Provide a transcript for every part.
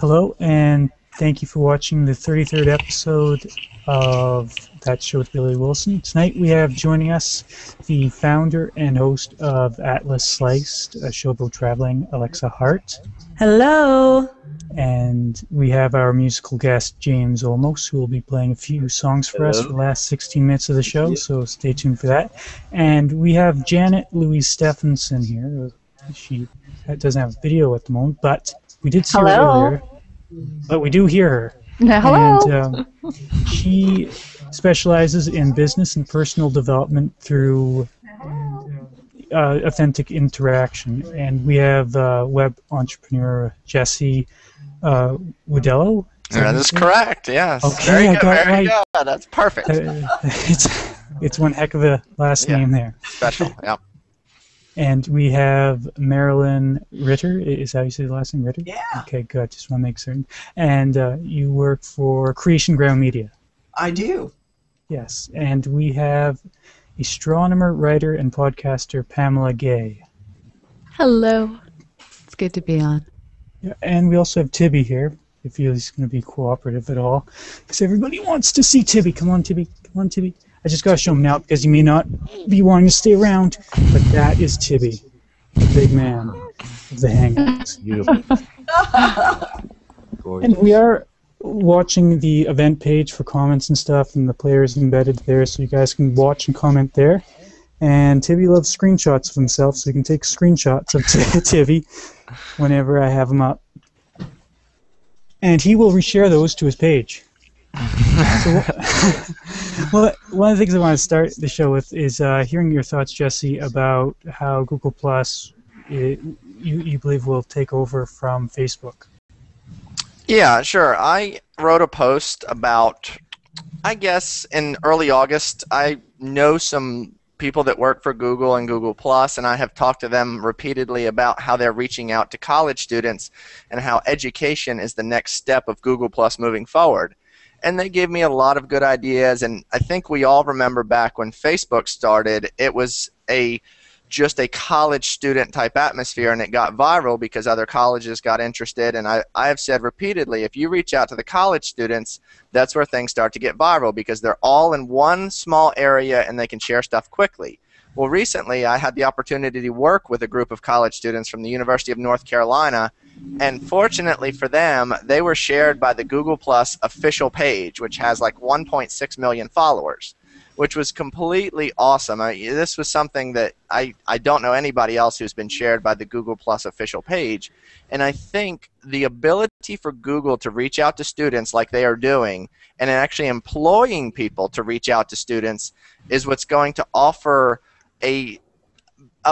Hello, and thank you for watching the 33rd episode of That Show with Billy Wilson. Tonight we have joining us the founder and host of Atlas Sliced, a show about traveling, Alexa Hart. Hello. And we have our musical guest, James Olmos, who will be playing a few songs for us for the last 16 minutes of the show, so stay tuned for that. And we have Janet Louise Stephenson here. She doesn't have a video at the moment, but we did see her earlier. But we do hear her. Hello. And she specializes in business and personal development through authentic interaction. And we have web entrepreneur Jesse Wojdylo. That is correct, yes. Okay, Very good. That's perfect. It's one heck of a last name there. Special, yeah. And we have Marilyn Ritter. Is that how you say the last name, Ritter? Yeah. Okay, good. Just want to make certain. And you work for Creation Ground Media. I do. Yes. And we have astronomer, writer, and podcaster Pamela Gay. Hello. It's good to be on. Yeah, and we also have Tibby here, if he's going to be cooperative at all, because everybody wants to see Tibby. Come on, Tibby. Come on, Tibby. I just got to show him now because he may not be wanting to stay around, but that is Tibby, the big man of the Hangouts. Beautiful. And we are watching the event page for comments and stuff, and the player is embedded there, so you guys can watch and comment there. And Tibby loves screenshots of himself, so you can take screenshots of Tibby whenever I have him up. And he will reshare those to his page. So, well, one of the things I want to start the show with is hearing your thoughts, Jesse, about how Google+, you believe, will take over from Facebook. Yeah, sure. I wrote a post about, I guess, in early August. I know some people that work for Google and Google+, and I have talked to them repeatedly about how they're reaching out to college students and how education is the next step of Google+ moving forward. And they gave me a lot of good ideas, and I think we all remember back when Facebook started, it was just a college student type atmosphere, and it got viral because other colleges got interested. And I have said repeatedly, if you reach out to the college students, that's where things start to get viral because they're all in one small area and they can share stuff quickly. Well, recently I had the opportunity to work with a group of college students from the University of North Carolina. And fortunately for them, they were shared by the Google+ official page, which has like 1.6 million followers, which was completely awesome. This was something that I don't know anybody else who's been shared by the Google+ official page. And I think the ability for Google to reach out to students like they are doing and actually employing people to reach out to students is what's going to offer a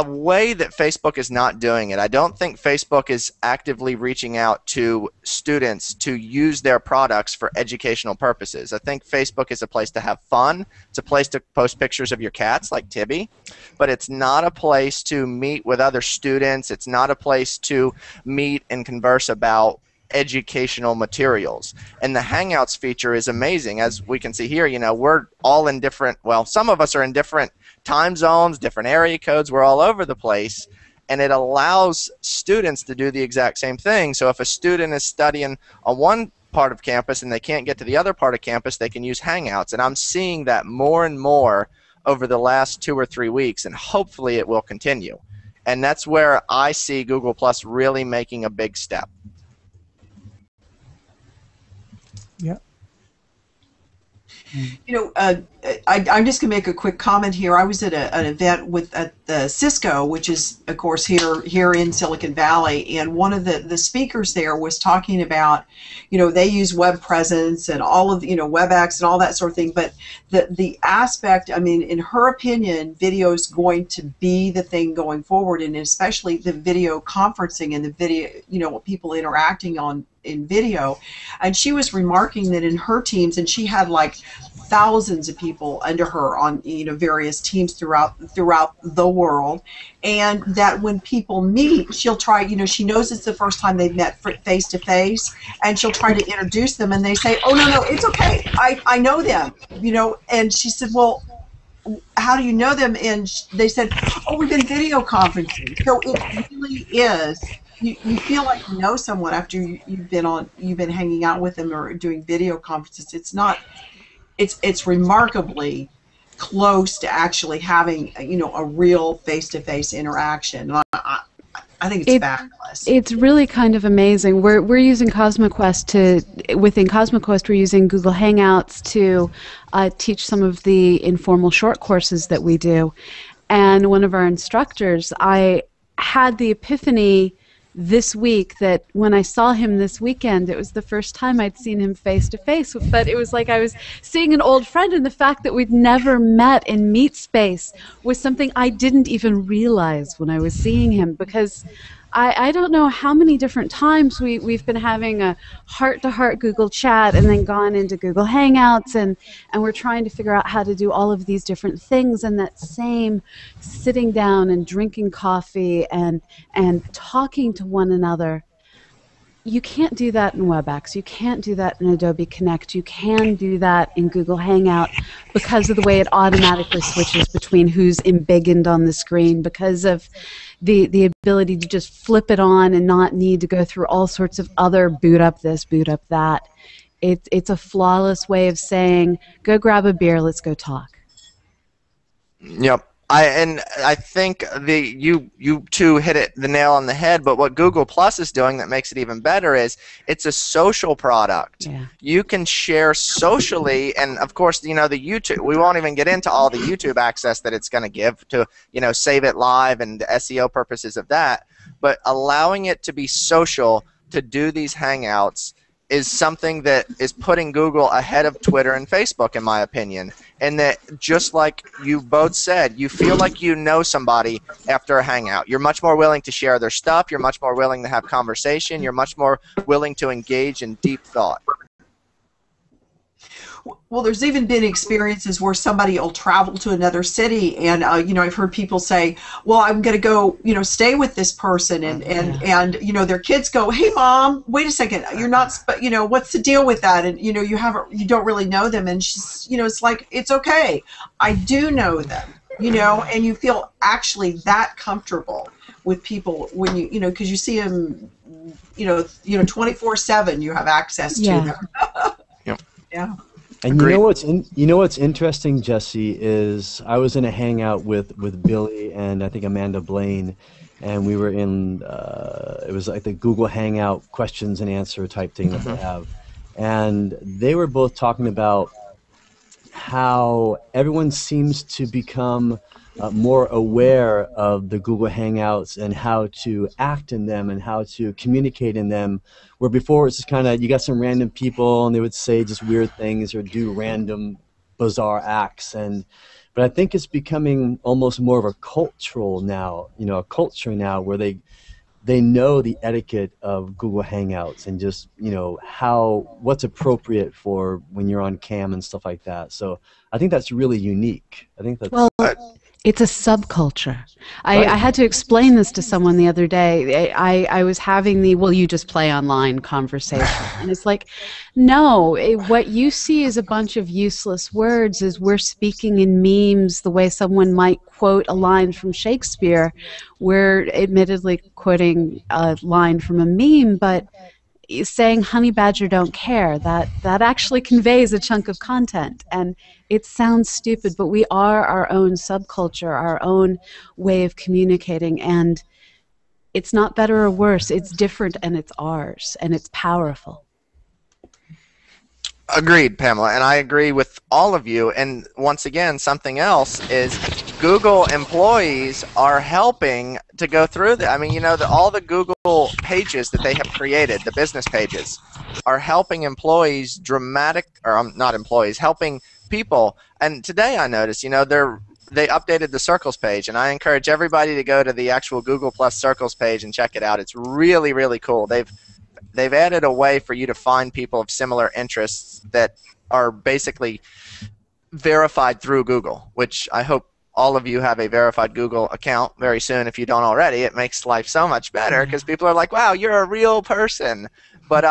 way that Facebook is not doing it. I don't think Facebook is actively reaching out to students to use their products for educational purposes. I think Facebook is a place to have fun. It's a place to post pictures of your cats like Tibby, but it's not a place to meet with other students. It's not a place to meet and converse about educational materials. And the Hangouts feature is amazing. As we can see here, you know, we're all in different, well, some of us are in different time zones, different area codes, we're all over the place, and it allows students to do the exact same thing. So if a student is studying on one part of campus and they can't get to the other part of campus, they can use Hangouts. And I'm seeing that more and more over the last 2 or 3 weeks, and hopefully it will continue. And that's where I see Google+ really making a big step. Yeah. You know, I'm just going to make a quick comment here. I was at an event at the Cisco, which is, of course, here in Silicon Valley, and one of the speakers there was talking about, you know, they use web presence and all of, you know, WebEx and all that sort of thing, but the aspect, I mean, in her opinion, video is going to be the thing going forward, and especially the video conferencing and the video, you know, people interacting on in video. And she was remarking that in her teams, and she had like thousands of people under her on, you know, various teams throughout the world, and that when people meet, she'll try, you know, she knows it's the first time they've met face to face, and she'll try to introduce them, and they say, oh, no, it's okay, I know them, you know. And she said, well, how do you know them? And they said, oh, we've been video conferencing. So it really is you feel like you know someone after you've been hanging out with them or doing video conferences. It's not. It's remarkably close to actually having, you know, a real face-to-face interaction. I think it's fabulous. It's really kind of amazing. We're using CosmoQuest within CosmoQuest we're using Google Hangouts to teach some of the informal short courses that we do. And one of our instructors, I had the epiphany this week that when I saw him this weekend, it was the first time I'd seen him face to face, but it was like I was seeing an old friend, and the fact that we'd never met in meet space was something I didn't even realize when I was seeing him, because I don't know how many different times we've been having a heart-to-heart Google chat and then gone into Google Hangouts, and we're trying to figure out how to do all of these different things, and that same sitting down and drinking coffee and talking to one another. You can't do that in WebEx. You can't do that in Adobe Connect. You can do that in Google Hangout because of the way it automatically switches between who's embiggened on the screen, because of the ability to just flip it on and not need to go through all sorts of other boot up this, boot up that. It's a flawless way of saying, go grab a beer, let's go talk. Yep. I think you two hit it the nail on the head. But what Google Plus is doing that makes it even better is it's a social product. Yeah. You can share socially, and of course, you know, the YouTube. We won't even get into all the YouTube access that it's going to give to, you know, save it live and the SEO purposes of that. But allowing it to be social to do these Hangouts is something that is putting Google ahead of Twitter and Facebook, in my opinion. And that, just like you both said, you feel like you know somebody after a hangout. You're much more willing to share their stuff. You're much more willing to have conversation. You're much more willing to engage in deep thought. Well, there's even been experiences where somebody will travel to another city, and you know, I've heard people say, "Well, I'm going to go, you know, stay with this person," and you know, their kids go, "Hey, mom, wait a second, you're not, you know, what's the deal with that?" And you know, you don't really know them, and she's, you know, it's like, it's okay, I do know them, you know, and you feel actually that comfortable with people when you know, because you see them, you know, 24/7, you have access to them. Yep. Yeah. And you know what's interesting, Jesse, is I was in a hangout with Billy and I think Amanda Blaine, and we were in it was like the Google Hangout questions and answer type thing that they have, and they were both talking about how everyone seems to become more aware of the Google Hangouts and how to act in them and how to communicate in them, where before it's just kind of, you got some random people and they would say just weird things or do random bizarre acts, but I think it's becoming almost more of a cultural now, you know, a culture now where they know the etiquette of Google Hangouts and just, you know, what's appropriate for when you're on cam and stuff like that. So I think that's really unique. I think that's it's a subculture. I had to explain this to someone the other day. I was having the, well, you just play online conversation. And it's like, no, what you see is a bunch of useless words, is we're speaking in memes the way someone might quote a line from Shakespeare. We're admittedly quoting a line from a meme, but saying honey badger don't care, that actually conveys a chunk of content, and it sounds stupid, but we are our own subculture, our own way of communicating, and it's not better or worse, it's different, and it's ours, and it's powerful. Agreed, Pamela, and I agree with all of you. And once again, something else is Google employees are helping to go through that. I mean, you know, all the Google pages that they have created, the business pages, are helping employees helping people. And today I noticed, you know, they updated the Circles page, and I encourage everybody to go to the actual Google Plus Circles page and check it out. It's really, really cool. They've added a way for you to find people of similar interests that are basically verified through Google, which I hope all of you have a verified Google account very soon. If you don't already, it makes life so much better, because people are like, wow, you're a real person. But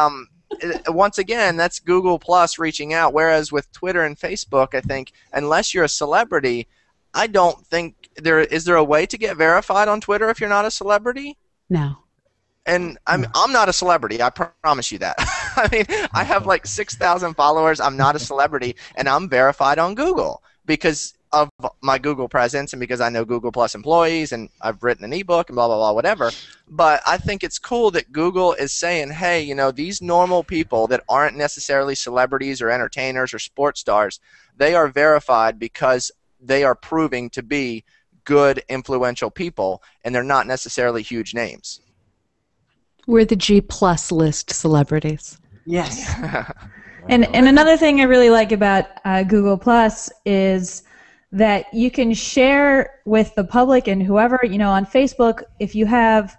once again, that's Google Plus reaching out, whereas with Twitter and Facebook, I think, unless you're a celebrity, I don't think there is a way to get verified on Twitter if you're not a celebrity? No. And I'm not a celebrity. I promise you that. I mean, I have like 6,000 followers. I'm not a celebrity, and I'm verified on Google because of my Google presence and because I know Google Plus employees and I've written an ebook and blah, blah, blah, whatever. But I think it's cool that Google is saying, hey, you know, these normal people that aren't necessarily celebrities or entertainers or sports stars, they are verified because they are proving to be good, influential people, and they're not necessarily huge names. We're the G+ list celebrities. Yes. And another thing I really like about Google+ is that you can share with the public and whoever, you know, on Facebook, if you have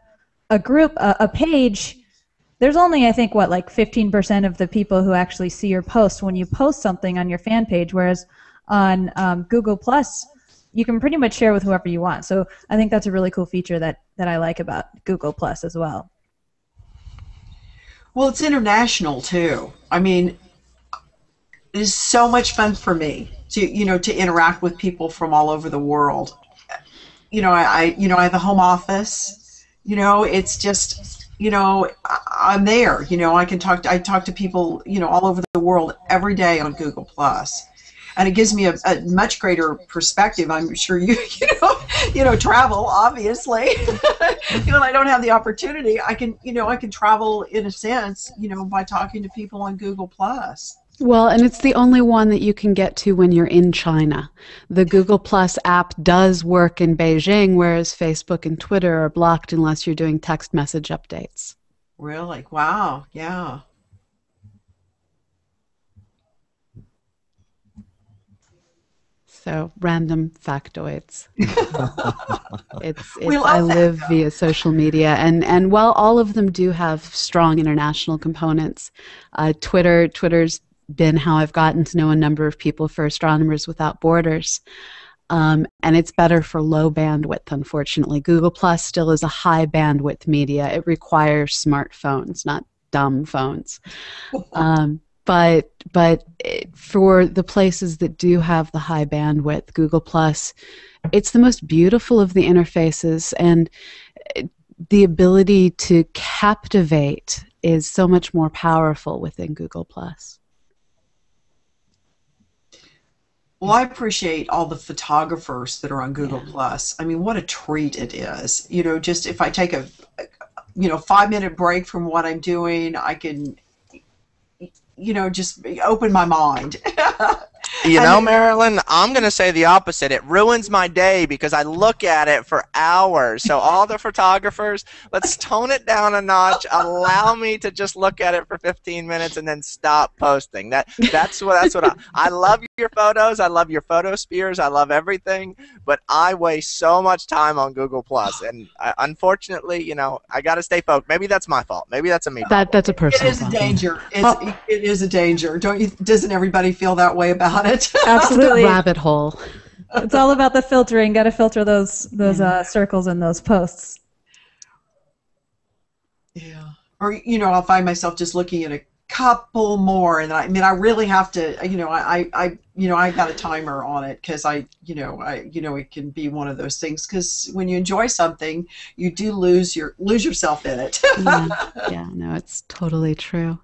a group, a page, there's only, I think, what, like 15% of the people who actually see your post when you post something on your fan page, whereas on Google+, you can pretty much share with whoever you want. So I think that's a really cool feature that I like about Google+ as well. Well, it's international, too. I mean, it is so much fun for me to interact with people from all over the world. You know, I have a home office. You know, it's just, you know, I'm there. You know, I talk to people, you know, all over the world every day on Google+. And it gives me a much greater perspective. I'm sure you travel, obviously. You know, I don't have the opportunity. I can travel in a sense, you know, by talking to people on Google+. Well, and it's the only one that you can get to when you're in China. The Google Plus app does work in Beijing, whereas Facebook and Twitter are blocked unless you're doing text message updates. Really? Wow. Yeah. So, random factoids. I live via social media, and while all of them do have strong international components, Twitter's been how I've gotten to know a number of people for Astronomers Without Borders, and it's better for low bandwidth, unfortunately. Google Plus still is a high bandwidth media. It requires smartphones, not dumb phones. But for the places that do have the high bandwidth, Google+, it's the most beautiful of the interfaces, and the ability to captivate is so much more powerful within Google+. Well, I appreciate all the photographers that are on Google+. Yeah. I mean, what a treat it is. You know, just if I take a, you know, 5-minute break from what I'm doing, I can... you know, just open my mind. You know, Marilyn, I'm going to say the opposite. It ruins my day because I look at it for hours. So all the photographers, let's tone it down a notch. Allow me to just look at it for 15 minutes and then stop posting. That's what I love your photos. I love your photo spheres. I love everything. But I waste so much time on Google+. And unfortunately, you know, I got to stay focused. Maybe that's my fault. Maybe that's a me. That's a personal fault. It is a danger. It is a danger. Doesn't everybody feel that way about it? Absolutely. Rabbit hole. It's all about the filtering. Got to filter those circles in those posts. Yeah. Or, you know, I'll find myself just looking at a couple more, and I mean, I really have to. You know, I got a timer on it because I it can be one of those things because when you enjoy something, you do lose yourself in it. Yeah. No, it's totally true.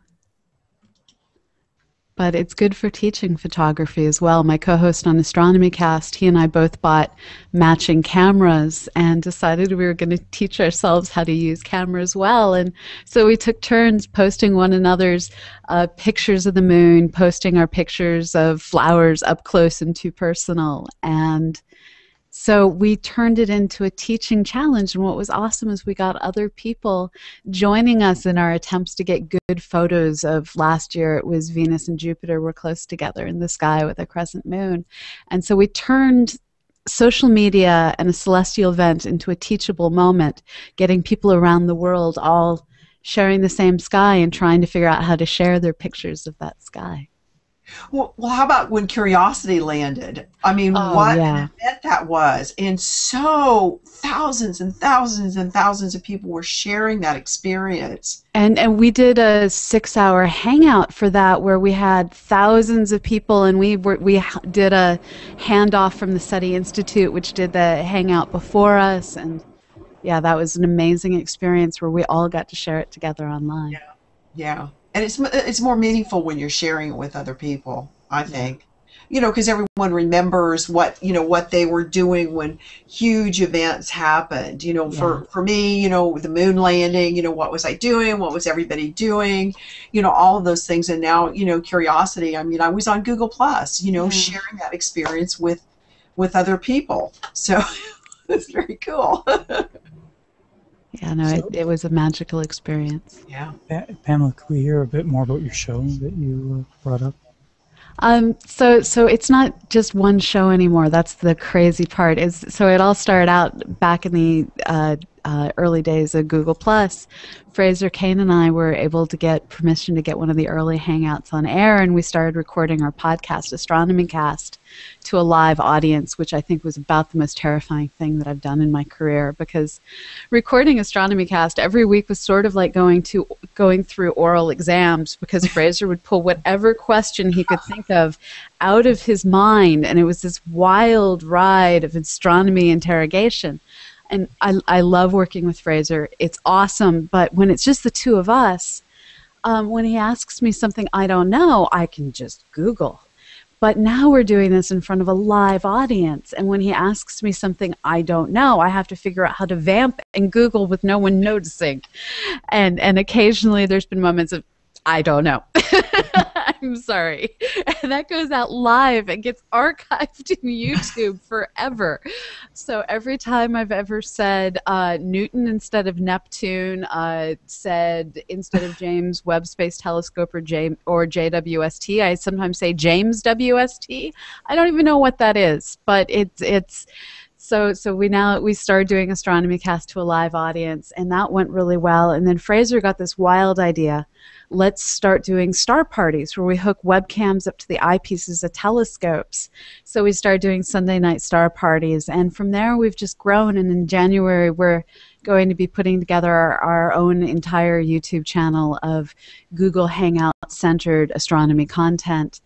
But it's good for teaching photography as well. My co-host on Astronomy Cast, he and I both bought matching cameras and decided we were going to teach ourselves how to use cameras well. And so we took turns posting one another's pictures of the moon, posting our pictures of flowers up close and too personal. And so we turned it into a teaching challenge, and what was awesome is we got other people joining us in our attempts to get good photos of last year. It was Venus and Jupiter were close together in the sky with a crescent moon. And so we turned social media and a celestial event into a teachable moment, getting people around the world all sharing the same sky and trying to figure out how to share their pictures of that sky. Well, how about when Curiosity landed? I mean, what an event that was. And so thousands and thousands and thousands of people were sharing that experience. And we did a 6-hour hangout for that where we had thousands of people, and we did a handoff from the SETI Institute, which did the hangout before us. And yeah, that was an amazing experience where we all got to share it together online. Yeah, yeah. And it's more meaningful when you're sharing it with other people, I think. You know, because everyone remembers what, you know, what they were doing when huge events happened. You know, for me, you know, the moon landing, you know, what was I doing? What was everybody doing? You know, all of those things. And now, you know, Curiosity, I mean, I was on Google+, you know, sharing that experience with other people. So it's very cool. Yeah, no, it was a magical experience. Yeah. Pamela, could we hear a bit more about your show that you brought up? So it's not just one show anymore. That's the crazy part. So it all started out back in the early days of Google+. Fraser Cain and I were able to get permission to get one of the early Hangouts on air, and we started recording our podcast, Astronomy Cast, to a live audience, which I think was about the most terrifying thing that I've done in my career, because recording Astronomy Cast every week was sort of like going through oral exams, because Fraser would pull whatever question he could think of out of his mind, and it was this wild ride of astronomy interrogation. And I love working with Fraser. It's awesome, but when it's just the two of us, when he asks me something I don't know, I can just Google. But now we're doing this in front of a live audience, and when he asks me something I don't know, I have to figure out how to vamp and Google with no one noticing. And occasionally there's been moments of, I don't know. I'm sorry. And that goes out live and gets archived in YouTube forever. So every time I've ever said Newton instead of Neptune, said instead of James Webb Space Telescope or JWST, I sometimes say James WST. I don't even know what that is, but it's So we started doing Astronomy Cast to a live audience, and that went really well. And then Fraser got this wild idea. Let's start doing star parties where we hook webcams up to the eyepieces of telescopes. So we started doing Sunday night star parties, and from there we've just grown. And in January we're going to be putting together our own entire YouTube channel of Google Hangout-centered astronomy content.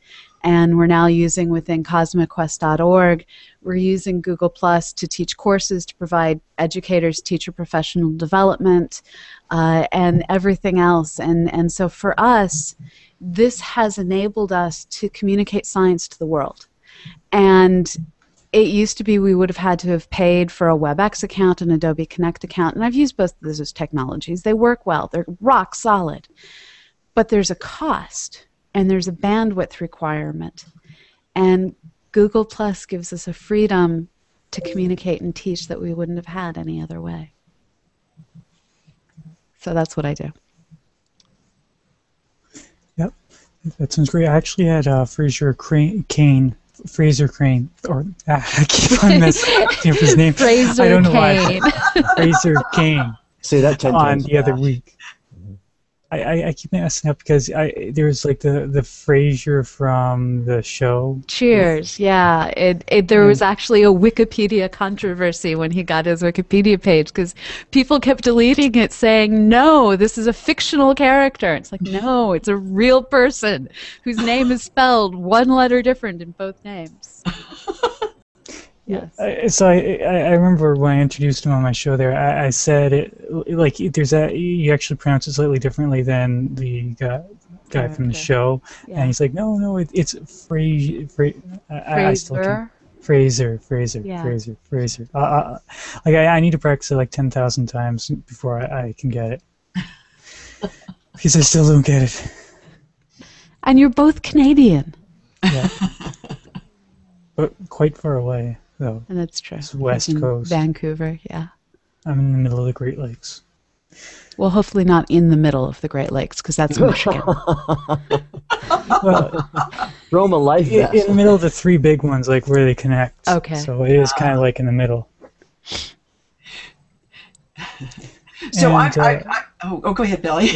And we're now using, within CosmoQuest.org, we're using Google+ to teach courses, to provide educators, teacher professional development, and everything else. And so for us, this has enabled us to communicate science to the world. And it used to be we would have had to have paid for a WebEx account and Adobe Connect account. And I've used both of those as technologies. They work well. They're rock solid. But there's a cost. And there's a bandwidth requirement. And Google+ gives us a freedom to communicate and teach that we wouldn't have had any other way. So that's what I do. Yep, that sounds great. I actually had Fraser Cain, or I keep on messing up his name. I don't know why. Fraser Cain. Say that 10 times. On the other week. I keep messing up because there's like the Fraser from the show. Cheers, yeah. There was actually a Wikipedia controversy when he got his Wikipedia page, because people kept deleting it saying, no, this is a fictional character. It's like, no, it's a real person whose name is spelled one letter different in both names. Yes. So I remember when I introduced him on my show there, I said it, like, there's that you actually pronounce it slightly differently than the guy from the show, and he's like, no, it's Fraser. Like I need to practice it like 10,000 times before I can get it, because I still don't get it. And you're both Canadian. Yeah, but quite far away. Though. And that's true. It's West Coast. Vancouver, yeah. I'm in the middle of the Great Lakes. Well, hopefully not in the middle of the Great Lakes, because that's Michigan. Well, Roma life is in the middle of the three big ones, like where they connect. Okay. So it is kind of like in the middle. So go ahead, Billy.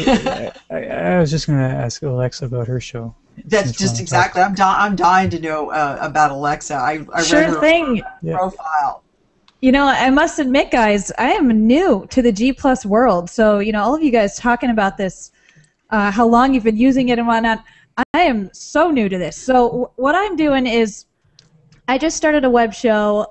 I was just going to ask Alexa about her show. That's just exactly. I'm dying to know about Alexa. I read her profile. You know, I must admit, guys, I am new to the G+ world. So, you know, all of you guys talking about this, how long you've been using it and whatnot, I am so new to this. So what I'm doing is I just started a web show.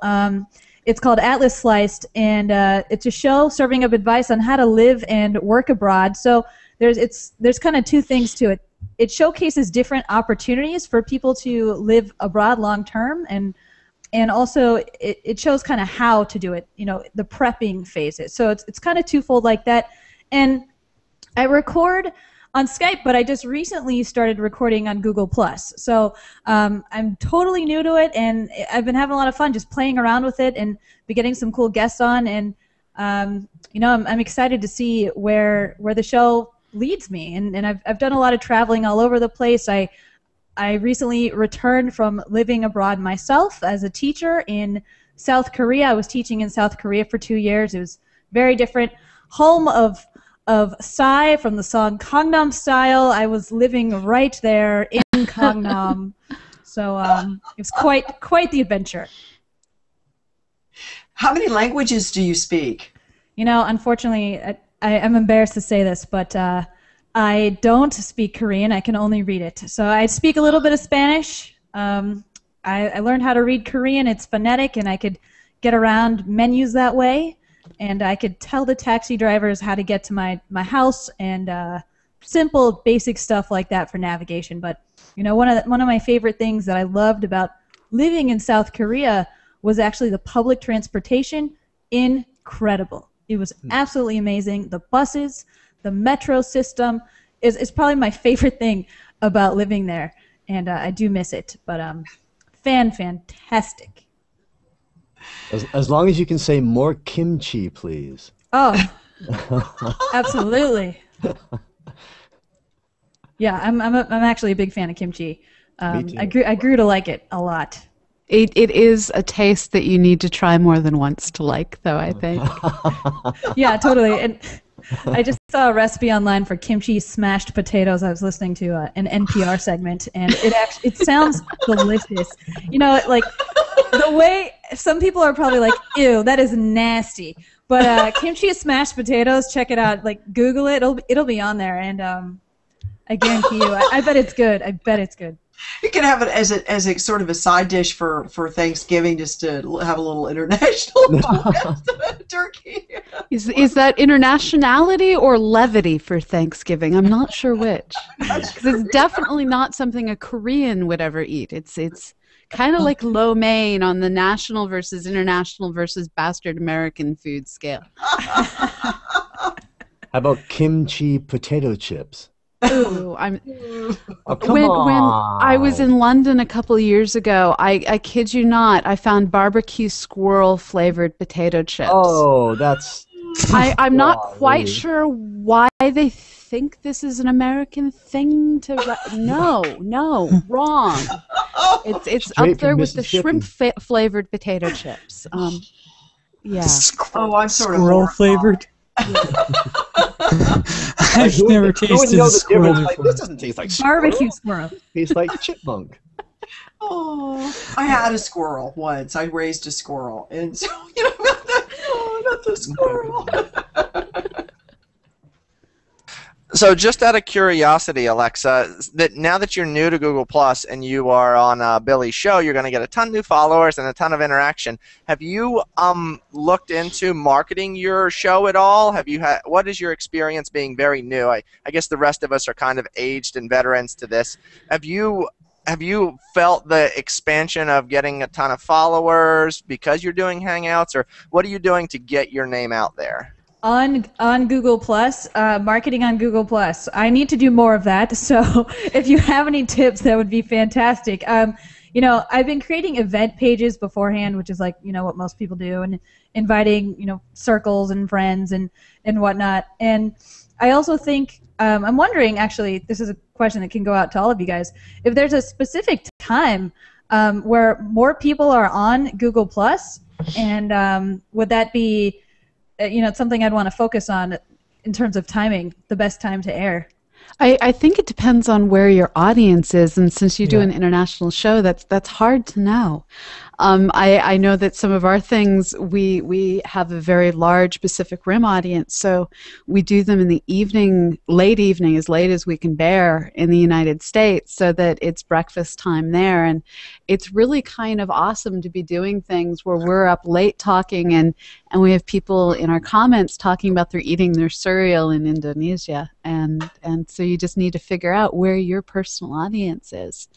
It's called Atlas Sliced, and it's a show serving up advice on how to live and work abroad. So there's kind of two things to it. It showcases different opportunities for people to live abroad long term, and also it shows kind of how to do it. You know, the prepping phases. So it's kind of twofold like that. And I record on Skype, but I just recently started recording on Google+. So I'm totally new to it, and I've been having a lot of fun just playing around with it and be getting some cool guests on. And you know, I'm excited to see where the show leads me. And I've done a lot of traveling all over the place. I recently returned from living abroad myself as a teacher in South Korea. I was teaching in South Korea for 2 years. It was very different. Home of Psy from the song Gangnam Style. I was living right there in Gangnam. So it was quite the adventure. How many languages do you speak? You know, unfortunately, I'm embarrassed to say this, but I don't speak Korean. I can only read it. So I speak a little bit of Spanish. I learned how to read Korean. It's phonetic, and I could get around menus that way. And I could tell the taxi drivers how to get to my house, and simple, basic stuff like that for navigation. But you know, one of my favorite things that I loved about living in South Korea was actually the public transportation. Incredible! It was absolutely amazing. The buses, the metro system is probably my favorite thing about living there, and I do miss it. But fantastic. As long as you can say more kimchi, please. Oh, absolutely. Yeah, I'm actually a big fan of kimchi. Me too. I grew to like it a lot. It is a taste that you need to try more than once to like, though, I think. Yeah, totally. And I just saw a recipe online for kimchi smashed potatoes. I was listening to an NPR segment, and it sounds delicious. You know, like the way some people are probably like, "Ew, that is nasty." But kimchi smashed potatoes. Check it out. Like Google it. It'll be on there, and I guarantee you, I bet it's good. I bet it's good. You can have it as a sort of a side dish for Thanksgiving, just to have a little international turkey. Is that internationality or levity for Thanksgiving? I'm not sure which. Because it's definitely not something a Korean would ever eat. It's kind of like lo mein on the national versus international versus bastard American food scale. How about kimchi potato chips? Ooh, when I was in London a couple of years ago, I kid you not, I found barbecue squirrel flavored potato chips. Oh, that's I'm not quite sure why they think this is an American thing to no, wrong. It's up there with the shrimp flavored potato chips. Yeah. Oh, I'm sort of squirrel flavored. I've never tasted a squirrel. Like, this doesn't taste like squirrel. Barbecue squirrel. Tastes like chipmunk. Oh, I had a squirrel once. I raised a squirrel, and so you know, not the squirrel. So, just out of curiosity, Alexa, that now that you're new to Google+ and you are on Billy's show, you're going to get a ton of new followers and a ton of interaction. Have you looked into marketing your show at all? Have you had? What is your experience being very new? I guess the rest of us are kind of aged and veterans to this. Have you felt the expansion of getting a ton of followers because you're doing Hangouts, or what are you doing to get your name out there? On Google+, marketing on Google+. I need to do more of that, so if you have any tips, that would be fantastic. You know, I've been creating event pages beforehand, which is like, you know, what most people do, and inviting, you know, circles and friends and whatnot. And I also think, I'm wondering, actually, this is a question that can go out to all of you guys, if there's a specific time where more people are on Google+, and would that be... You know, it's something I'd want to focus on in terms of timing, the best time to air. I think it depends on where your audience is, and since you do an international show, that's hard to know. I know that some of our things, we have a very large Pacific Rim audience, so we do them in the evening, late evening, as late as we can bear in the United States, so that it's breakfast time there. And it's really kind of awesome to be doing things where we're up late talking, and we have people in our comments talking about they're eating their cereal in Indonesia. And so you just need to figure out where your personal audience is.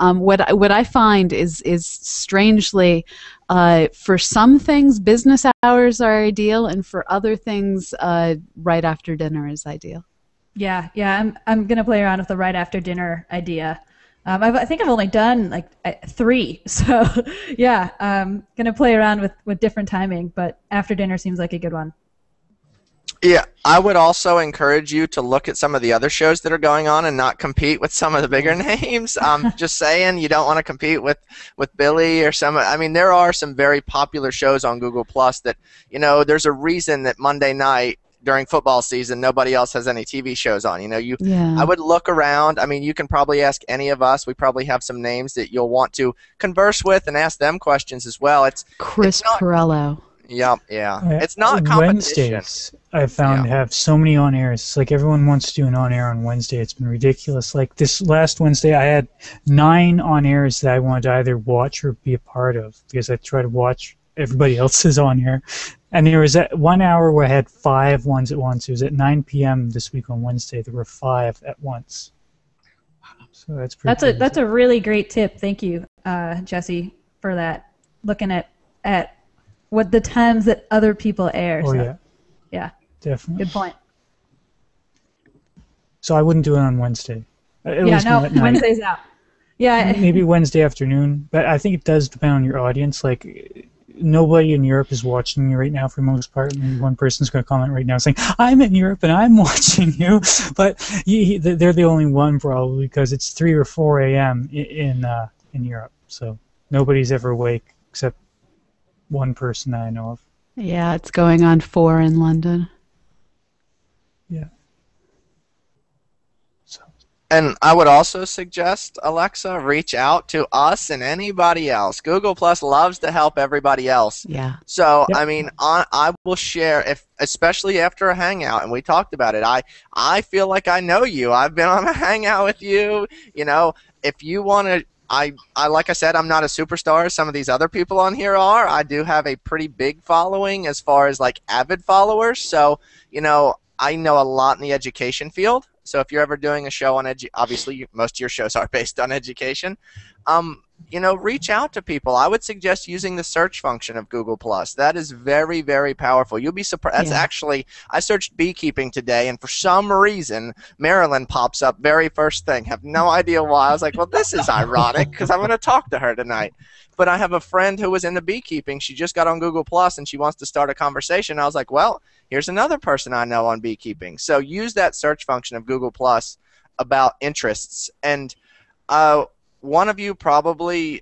What I find is strangely, for some things, business hours are ideal, and for other things, right after dinner is ideal. Yeah, I'm gonna play around with the right after dinner idea. I think I've only done like 3, so yeah, gonna play around with different timing, but after dinner seems like a good one. Yeah, I would also encourage you to look at some of the other shows that are going on and not compete with some of the bigger names. Just saying, you don't want to compete with Billy or some. I mean, there are some very popular shows on Google+ that, you know, there's a reason that Monday night during football season nobody else has any TV shows on. You know, I would look around. I mean, you can probably ask any of us. We probably have some names that you'll want to converse with and ask them questions as well. It's Chris Perrello. Yeah. It's not competition. Wednesdays, I found, have so many on-airs. It's like everyone wants to do an on-air on Wednesday. It's been ridiculous. Like this last Wednesday, I had 9 on-airs that I wanted to either watch or be a part of, because I try to watch everybody else's on-air. And there was that 1 hour where I had 5 ones at once. It was at 9 p.m. this week on Wednesday. There were 5 at once. Wow. So that's pretty cool. That's a really great tip. Thank you, Jesse, for that. Looking at what the times that other people air. Oh, so. Yeah. Definitely. Good point. So I wouldn't do it on Wednesday. At least not at night. Wednesday's out. Yeah. Maybe Wednesday afternoon, but I think it does depend on your audience. Like, nobody in Europe is watching you right now for the most part. Maybe one person's going to comment right now saying, "I'm in Europe and I'm watching you," but they're the only one probably, because it's 3 or 4 a.m. in Europe. So nobody's ever awake except one person that I know of. Yeah, it's going on 4 in London. Yeah. So. And I would also suggest, Alexa, reach out to us and anybody else. Google+ loves to help everybody else. Yeah. So, yep. I mean, I will share, especially after a hangout, and we talked about it, I feel like I know you. I've been on a hangout with you. You know, if you want to, like I said, I'm not a superstar. Some of these other people on here are. I do have a pretty big following as far as like avid followers. So, you know, I know a lot in the education field. So if you're ever doing a show on obviously most of your shows are based on education. You know, reach out to people. I would suggest using the search function of Google+. That is very, very powerful. You'll be surprised. That's actually, I searched beekeeping today, and for some reason, Marilyn pops up very first thing. Have no idea why. I was like, well, this is ironic, because I'm going to talk to her tonight. But I have a friend who was into beekeeping. She just got on Google+, and she wants to start a conversation. I was like, well, here's another person I know on beekeeping. So use that search function of Google+ about interests. And one of you probably,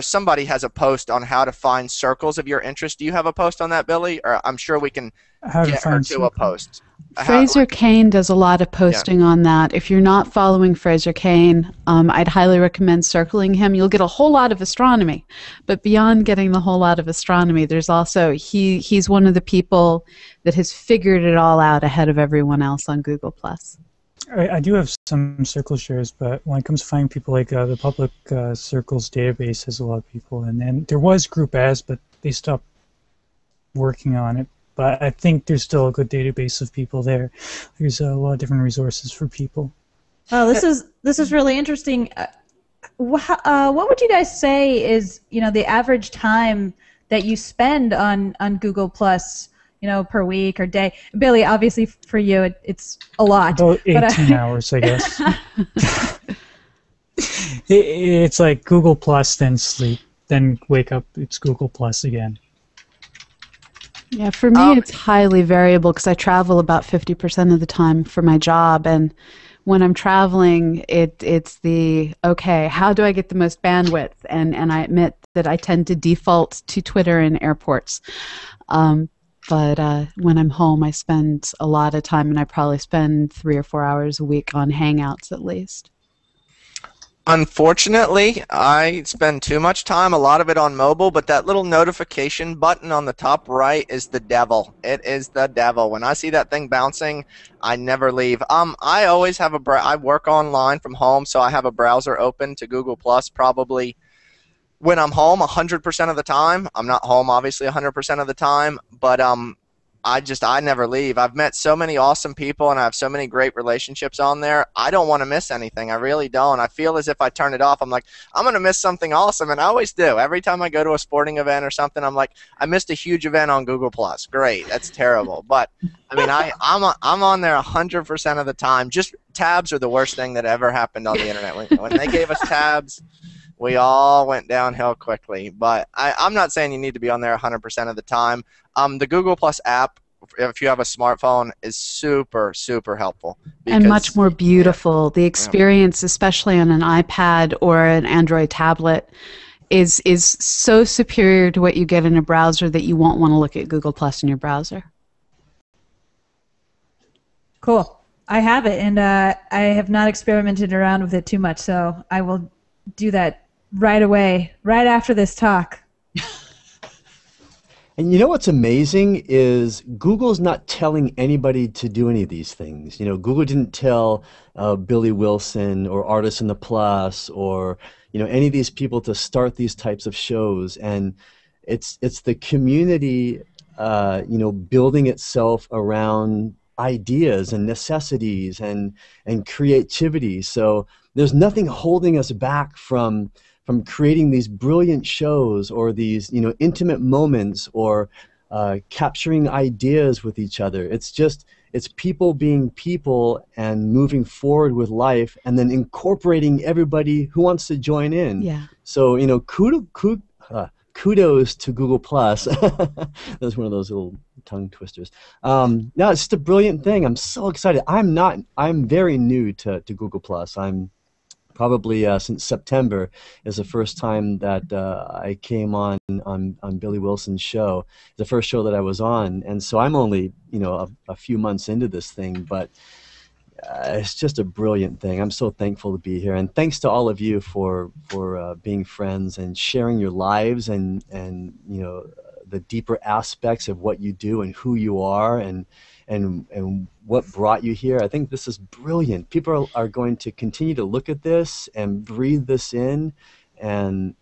somebody has a post on how to find circles of your interest. Do you have a post on that, Billy? Or I'm sure we can get her to a post. Fraser Cain does a lot of posting on that. If you're not following Fraser Cain, I'd highly recommend circling him. You'll get a whole lot of astronomy. But beyond getting the whole lot of astronomy, there's also, he's one of the people that has figured it all out ahead of everyone else on Google+. I do have some circle shares, but when it comes to finding people, like the public circles database has a lot of people, and then there was Group As, but they stopped working on it. But I think there's still a good database of people there. There's a lot of different resources for people. Oh, this is really interesting. What would you guys say is, you know, the average time that you spend on Google+? You know, per week or day. Billy, obviously for you, it's a lot. About 18 hours, I guess. It's like Google+, then sleep, then wake up, it's Google+ again. Yeah, for me it's highly variable, because I travel about 50% of the time for my job, and when I'm traveling, it's the, okay, how do I get the most bandwidth? And I admit that I tend to default to Twitter in airports. But when I'm home, I spend a lot of time, and I probably spend 3 or 4 hours a week on Hangouts at least. Unfortunately, I spend too much time, a lot of it on mobile, but that little notification button on the top right is the devil. It is the devil. When I see that thing bouncing, I never leave. I always have a I work online from home, so I have a browser open to Google+, probably when I'm home 100% of the time. I'm not home, obviously, 100% of the time, but I never leave. I've met so many awesome people and I have so many great relationships on there. I don't want to miss anything. I really don't. I feel as if I turn it off, I'm like, I'm going to miss something awesome, and I always do. Every time I go to a sporting event or something, I'm like, I missed a huge event on Google+. Great. That's terrible. But, I mean, I'm on there 100% of the time. Just tabs are the worst thing that ever happened on the Internet. When they gave us tabs, we all went downhill quickly. But I'm not saying you need to be on there 100% of the time. The Google Plus app, if you have a smartphone, is super, super helpful. And much more beautiful. Yeah. The experience, especially on an iPad or an Android tablet, is so superior to what you get in a browser that you won't want to look at Google Plus in your browser. Cool. I have it, and I have not experimented around with it too much, so I will do that right away, right after this talk. And you know what's amazing is Google's not telling anybody to do any of these things. You know, Google didn't tell Billy Wilson or Artists in the Plus or, you know, any of these people to start these types of shows. And it's the community, you know, building itself around ideas and necessities and creativity. So there's nothing holding us back from creating these brilliant shows or these, you know, intimate moments or capturing ideas with each other. It's just, it's people being people and moving forward with life and then incorporating everybody who wants to join in. Yeah. So, you know, kudos to Google+. That was one of those little tongue twisters. No, it's just a brilliant thing. I'm so excited. I'm very new to Google+. I'm probably since September is the first time that I came on Billy Wilson's show, the first show that I was on, and so I'm only, you know, a few months into this thing, but it's just a brilliant thing. I'm so thankful to be here, and thanks to all of you for being friends and sharing your lives and you know the deeper aspects of what you do and who you are and what brought you here. I think this is brilliant. People are going to continue to look at this and breathe this in and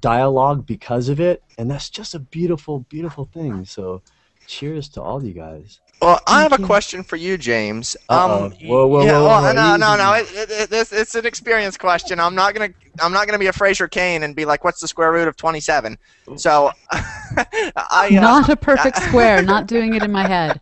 dialogue because of it, and that's just a beautiful, beautiful thing. So cheers to all you guys. Well, I have a question for you, James. Whoa, no. It's an experience question. I'm not gonna be a Fraser Cain and be like, what's the square root of 27? So, not a perfect square. Not doing it in my head.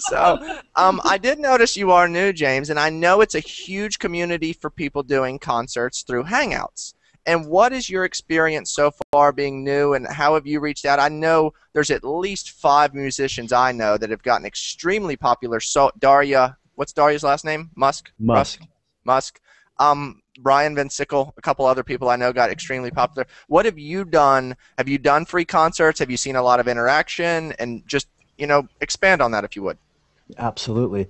So, I did notice you are new, James, and I know it's a huge community for people doing concerts through Hangouts. And what is your experience so far being new, and how have you reached out? I know there's at least 5 musicians I know that have gotten extremely popular. So Daria, what's Daria's last name? Musk. Brian Van Sickle, a couple other people I know got extremely popular. What have you done? Have you done free concerts? Have you seen a lot of interaction? And just, you know, expand on that if you would. Absolutely.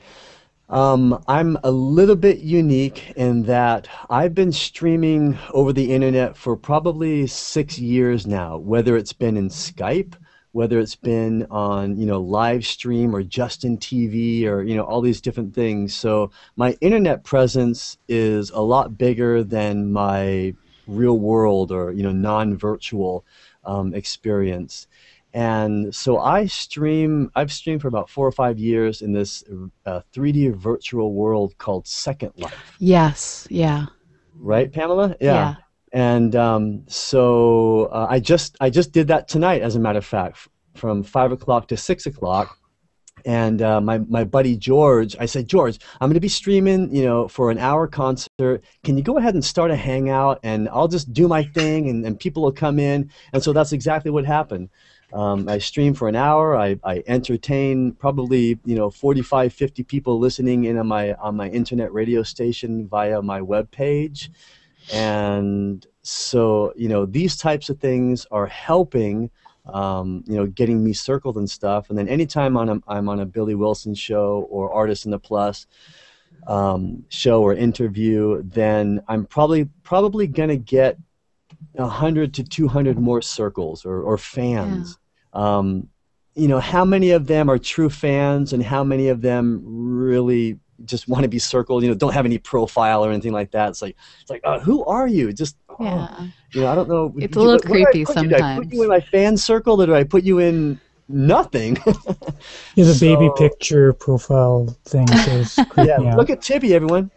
I'm a little bit unique in that I've been streaming over the Internet for probably 6 years now, whether it's been in Skype, whether it's been on, you know, live stream or Justin TV or, you know, all these different things. So my Internet presence is a lot bigger than my real world or, you know, non-virtual experience. And so I've streamed for about 4 or 5 years in this 3D virtual world called Second Life. Yes, yeah. Right, Pamela? Yeah. And so I just did that tonight, as a matter of fact, from 5 o'clock to 6 o'clock. And my buddy George, I said, George, I'm going to be streaming, you know, for an hour concert. Can you go ahead and start a Hangout? And I'll just do my thing, and people will come in. And so that's exactly what happened. I stream for an hour. I entertain probably, you know, 45, 50 people listening in on my internet radio station via my web page, and so, you know, these types of things are helping, you know, getting me circled and stuff. And then anytime I'm on a Billy Wilson show or Artists in the Plus, show or interview, then I'm probably going to get 100 to 200 more circles or fans. Yeah. You know, how many of them are true fans and how many of them really just want to be circled, you know, don't have any profile or anything like that. It's like, who are you? Just, yeah. You know, I don't know. It's a little creepy sometimes. Do I put you in my fan circle or do I put you in nothing? Yeah, the baby picture profile thing is creepy. Yeah, look at Tibby, everyone.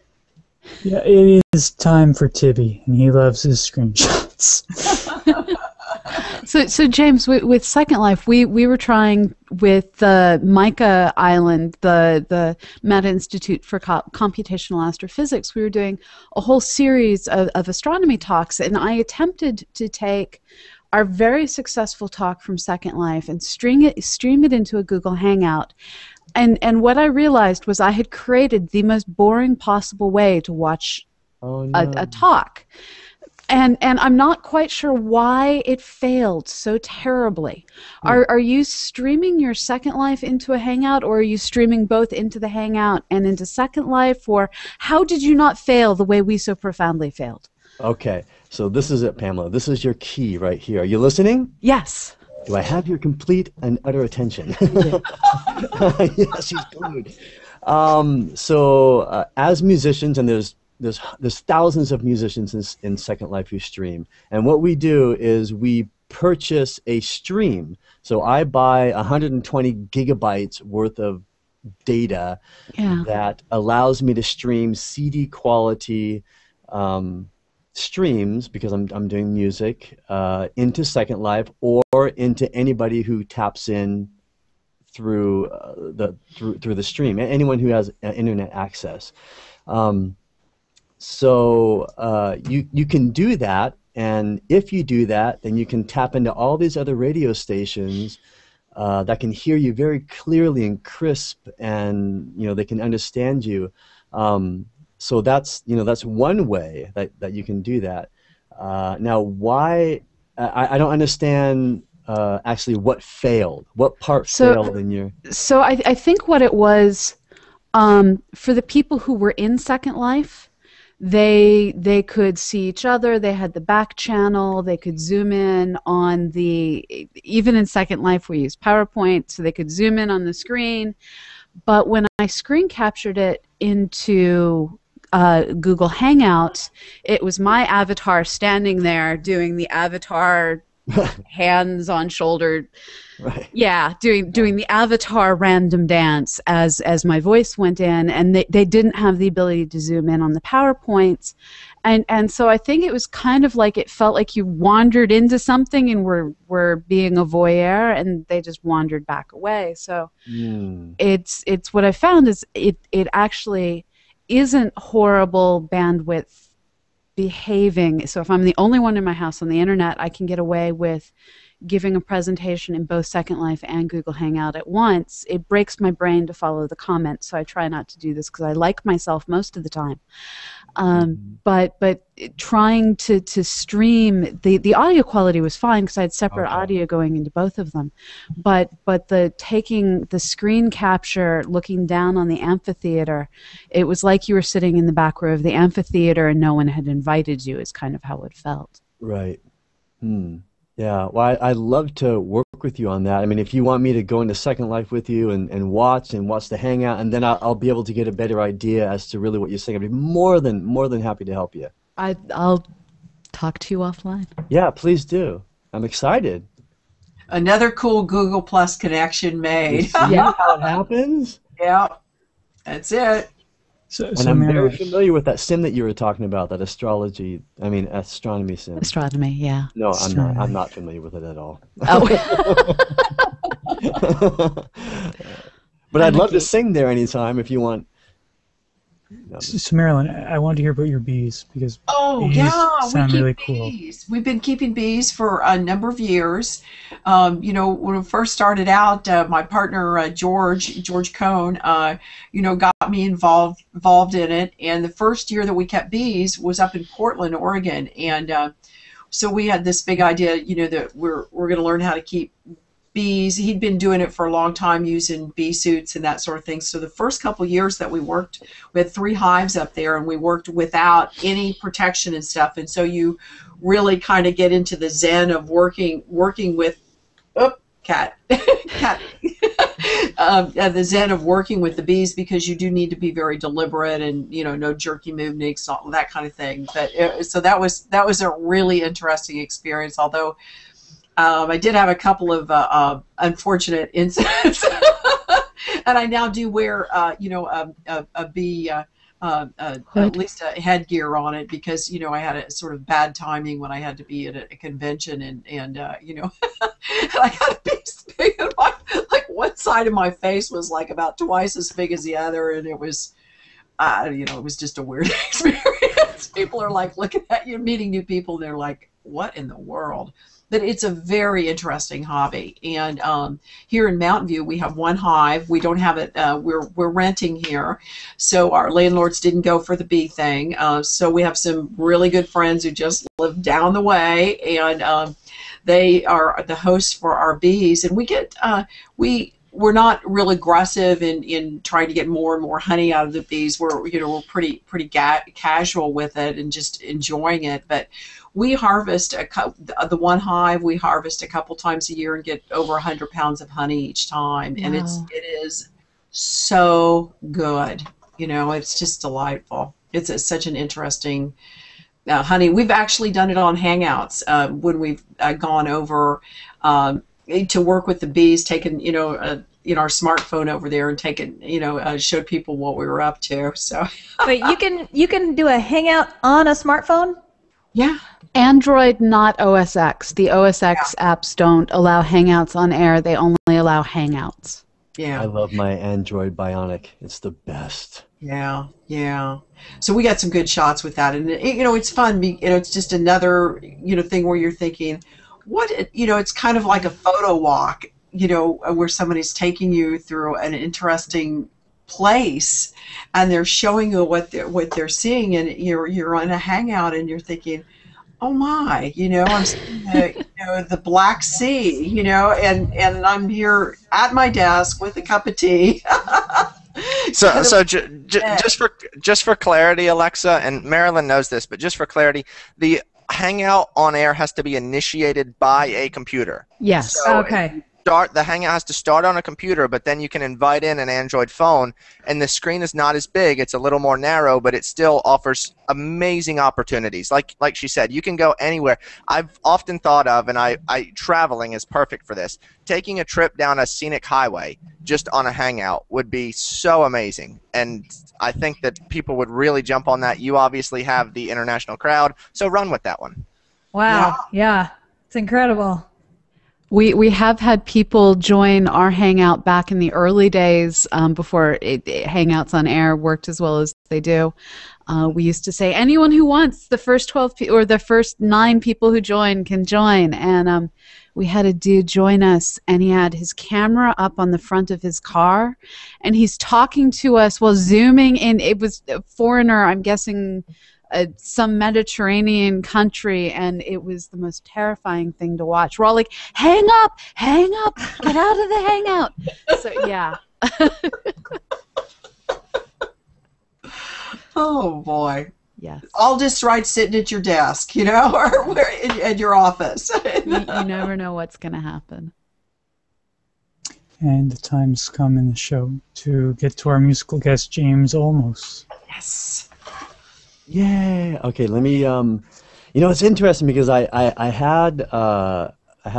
Yeah, it is time for Tibby, and he loves his screenshots. So James, with Second Life, we were trying with Mica Island, the Meta Institute for Computational Astrophysics, we were doing a whole series of astronomy talks, and I attempted to take our very successful talk from Second Life and stream it into a Google Hangout. And what I realized was I had created the most boring possible way to watch a talk. And I'm not quite sure why it failed so terribly. Yeah. Are you streaming your Second Life into a Hangout, or are you streaming both into the Hangout and into Second Life? Or how did you not fail the way we so profoundly failed? Okay, so this is it, Pamela. This is your key right here. Are you listening? Yes. Do I have your complete and utter attention? Yeah, she's good. So as musicians, and there's thousands of musicians in Second Life who stream, and what we do is we purchase a stream. So I buy 120 gigabytes worth of data that allows me to stream CD quality streams, because I'm doing music, into Second Life or into anybody who taps in through the stream, anyone who has internet access. So you can do that, and if you do that, then you can tap into all these other radio stations that can hear you very clearly and crisp, and you know they can understand you. So that's, you know, that's one way that you can do that. Now, why I don't understand. Actually, what failed? What part failed in your? So I think what it was, for the people who were in Second Life, they could see each other, they had the back channel, they could zoom in on the, even in Second Life we use PowerPoint, so they could zoom in on the screen. But when I screen captured it into Google Hangouts, it was my avatar standing there doing the avatar hands on shoulder, right. Yeah, doing the avatar random dance as my voice went in, and they didn't have the ability to zoom in on the PowerPoints, and so I think it was kind of like, it felt like you wandered into something and were being a voyeur, and they just wandered back away. So it's what I found is it actually isn't horrible bandwidth behaving. So if I'm the only one in my house on the internet, I can get away with giving a presentation in both Second Life and Google Hangout at once. It breaks my brain to follow the comments, so I try not to do this because I like myself most of the time. But trying to stream, the audio quality was fine because I had separate audio going into both of them. But the taking the screen capture, looking down on the amphitheater, it was like you were sitting in the back row of the amphitheater and no one had invited you, is kind of how it felt. Right. Hmm. Yeah, well, I'd love to work with you on that. I mean, if you want me to go into Second Life with you and watch the Hangout, and then I'll be able to get a better idea as to really what you're saying. I'd be more than happy to help you. I'll talk to you offline. Yeah, please do. I'm excited. Another cool Google+ connection made. Yeah, how it happens. Yeah, that's it. So I'm very familiar with that sim that you were talking about, that astrology, I mean astronomy sim. Astronomy, yeah. No, astronomy. I'm not familiar with it at all. Oh. But I'd love to sing there anytime if you want. No. So Marilyn, I wanted to hear about your bees, because bees sound really cool. We've been keeping bees for a number of years. You know, when we first started out, my partner George Cohn, you know, got me involved in it. And the first year that we kept bees was up in Portland, Oregon, and so we had this big idea, you know, that we're going to learn how to keep bees. He'd been doing it for a long time using bee suits and that sort of thing. So the first couple years that we worked, we had 3 hives up there, and we worked without any protection and stuff. And so you really kind of get into the zen of working with, the zen of working with the bees, because you do need to be very deliberate and, you know, no jerky movements, all that kind of thing. But it, so that was a really interesting experience. Although I did have a couple of unfortunate incidents, and I now do wear you know a bee at least a headgear on it, because, you know, I had a sort of bad timing when I had to be at a convention, and you know, and I got a bee sting in my, like, one side of my face was like about twice as big as the other, and it was you know, it was just a weird experience. People are like looking at you, meeting new people, and they're like, what in the world? But it's a very interesting hobby, and here in Mountain View we have 1 hive. We don't have it. We're renting here, so our landlords didn't go for the bee thing. So we have some really good friends who just live down the way, and they are the hosts for our bees, and we get we're not real aggressive in trying to get more and more honey out of the bees. We're, you know, we're pretty casual with it and just enjoying it, but. We harvest the 1 hive. We harvest a couple times a year and get over 100 pounds of honey each time, and wow. it is so good. You know, it's just delightful. It's such an interesting honey. We've actually done it on Hangouts when we've gone over to work with the bees, taken, you know, in our smartphone over there and taken, you know, showed people what we were up to. So, wait, you can do a Hangout on a smartphone? Yeah. Android, not OS X. The OS X apps don't allow Hangouts on air. They only allow Hangouts. Yeah. I love my Android Bionic. It's the best. Yeah, yeah. So we got some good shots with that, and you know, it's fun. You know, it's just another, you know, thing where you're thinking, what, you know, it's kind of like a photo walk, you know, where somebody's taking you through an interesting place, and they're showing you what they're seeing, and you're on a Hangout, and you're thinking, oh my, you know, I'm seeing the Black Sea, you know, and I'm here at my desk with a cup of tea. so just for clarity, Alexa, and Marilyn knows this, but just for clarity, the Hangout on air has to be initiated by a computer. Yes. So okay. The Hangout has to start on a computer, but then you can invite in an Android phone, and the screen is not as big. It's a little more narrow, but it still offers amazing opportunities. Like she said, you can go anywhere. I've often thought of, and traveling is perfect for this. Taking a trip down a scenic highway just on a Hangout would be so amazing, and I think that people would really jump on that. You obviously have the international crowd, so run with that one. Wow, yeah. It's incredible. We have had people join our Hangout back in the early days, before Hangouts on air worked as well as they do. We used to say, anyone who wants, the first 12 or the first 9 people who join can join. And we had a dude join us, and he had his camera up on the front of his car, and he's talking to us while zooming in. It was a foreigner, I'm guessing, some Mediterranean country, and it was the most terrifying thing to watch. We're all like, hang up, get out of the Hangout. So, yeah. Oh, boy. Yes. All just right sitting at your desk, you know, or at your office. You never know what's going to happen. And the time's come in the show to get to our musical guest, James Olmos. Yes. Yeah. Okay. Let me. You know, it's interesting because I had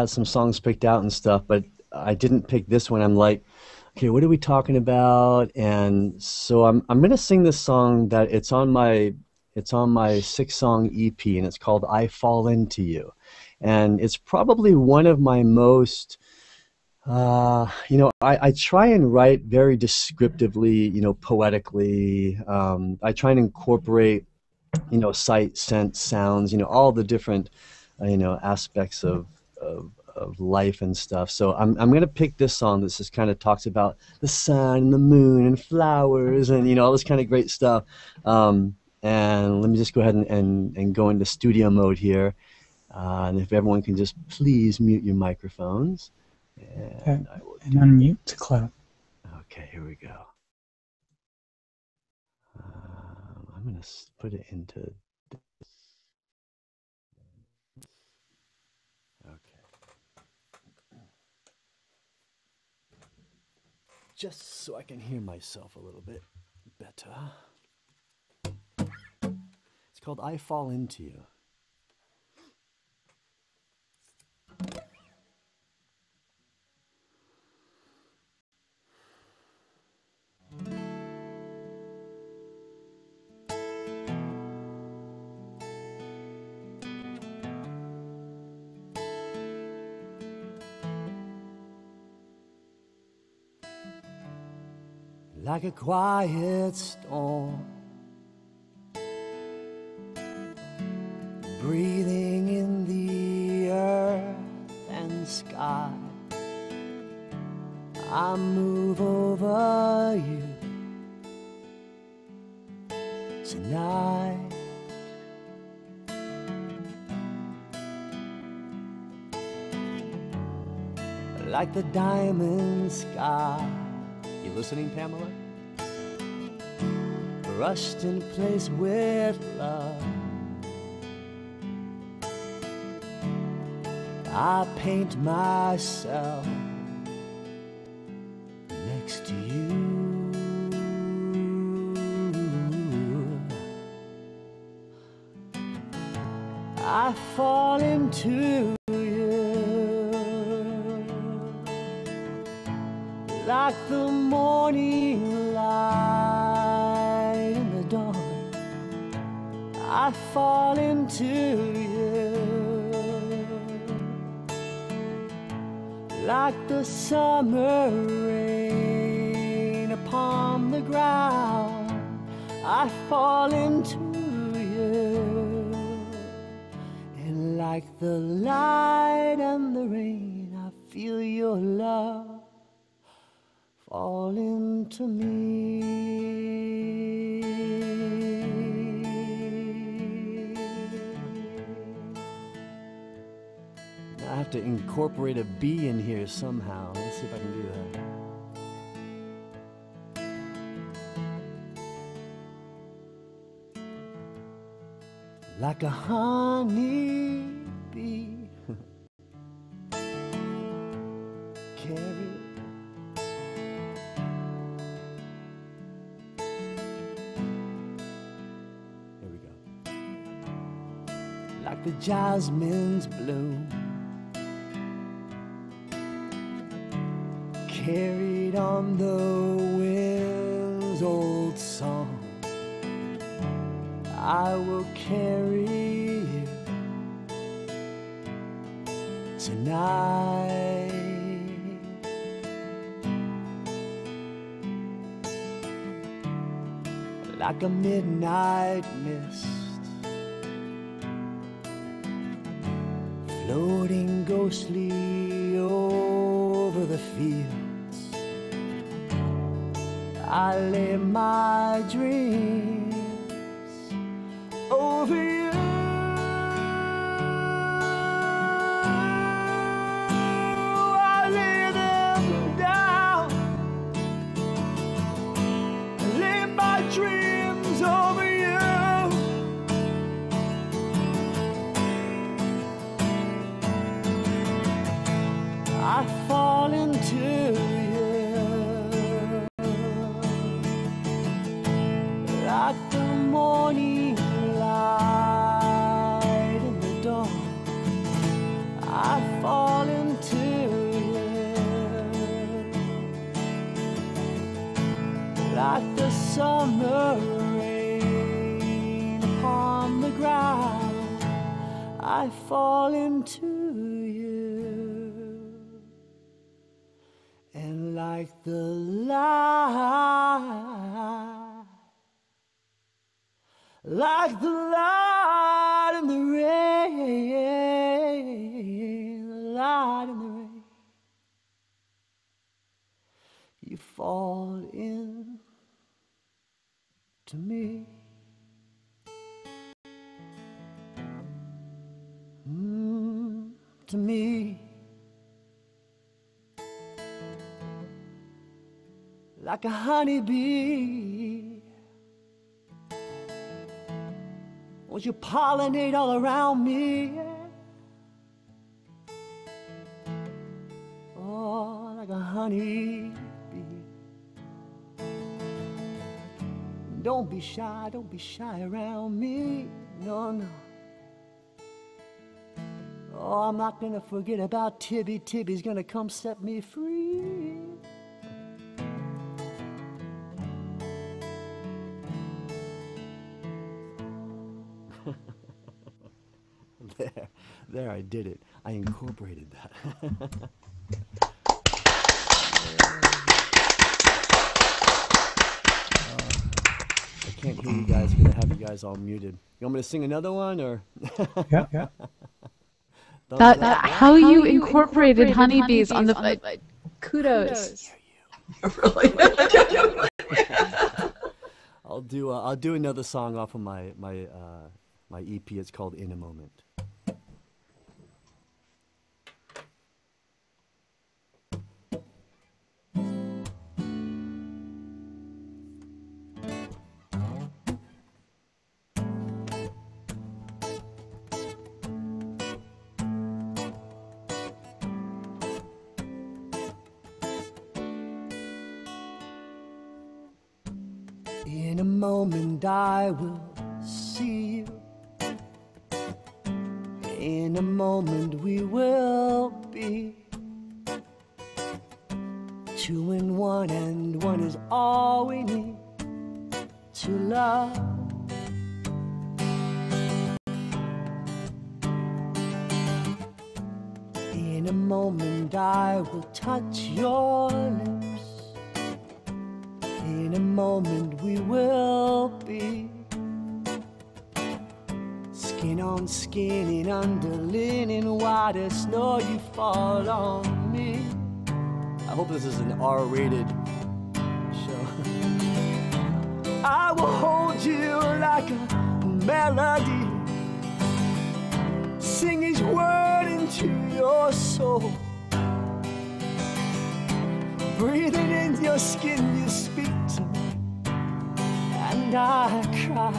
some songs picked out and stuff, but I didn't pick this one. I'm like, okay, what are we talking about? And so I'm gonna sing this song that it's on my 6-song EP, and it's called "I Fall Into You," and it's probably one of my most. You know, I try and write very descriptively, you know, poetically. I try and incorporate, you know, sight, sense, sounds, you know, all the different, you know, aspects of life and stuff. So I'm going to pick this song that just kind of talks about the sun and the moon and flowers and, you know, all this kind of great stuff. And let me just go ahead and go into studio mode here. And if everyone can just please mute your microphones. And I will unmute to cloud. Okay, here we go. I'm going to put it into this. Okay. Just so I can hear myself a little bit better. It's called I Fall Into You. Like a quiet storm, breathing in the earth and sky, I move over you tonight. Like the diamond sky. You listening, Pamela? Rushed in place with love, I paint myself next to you. I fall into you like the morning light. I fall into you like the summer rain upon the ground. I fall into you, and like the light and the rain, I feel your love fall into me. I have to incorporate a B in here somehow. Let's see if I can do that. Like a honey bee carried there we go. Like the jasmine's bloom carried on the wind's old song, I will carry you tonight. Like a midnight mist floating ghostly over the field, I lay my dreams over you. I lay them down. I lay my dreams over you. I fall into you. Like the morning light in the dawn, I fall into you. Like the summer rain upon the ground, I fall into you. And like the light, like the light and the rain, light and the rain, you fall in to me. To me. like a honeybee. Won't you pollinate all around me? Oh, like a honeybee. Don't be shy around me. No, no. Oh, I'm not gonna forget about Tibby. Tibby's gonna come set me free. There, I did it. I incorporated that. I can't hear you guys because I have you guys all muted. You want me to sing another one, or? Yeah, yeah. How you incorporated honeybees on the kudos. Really? I'll do another song off of my EP. It's called In a Moment. In a moment I will see you. In a moment we will be two in one, and one is all we need to love. In a moment I will touch your lips. In a moment we will be skin on skin in underlinen, white as snow, you fall on me. I hope this is an R-rated show. I will hold you like a melody, sing each word into your soul. Breathing in your skin, you speak to me, and I cry.